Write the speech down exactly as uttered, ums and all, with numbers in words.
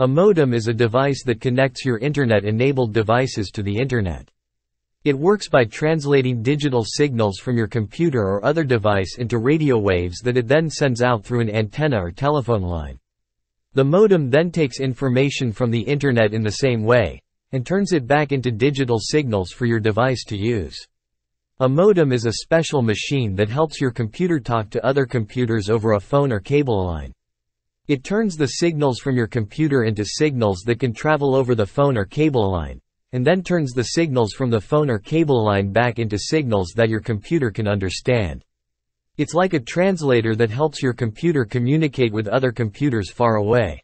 A modem is a device that connects your Internet-enabled devices to the Internet. It works by translating digital signals from your computer or other device into radio waves that it then sends out through an antenna or telephone line. The modem then takes information from the Internet in the same way, and turns it back into digital signals for your device to use. A modem is a special machine that helps your computer talk to other computers over a phone or cable line. It turns the signals from your computer into signals that can travel over the phone or cable line, and then turns the signals from the phone or cable line back into signals that your computer can understand. It's like a translator that helps your computer communicate with other computers far away.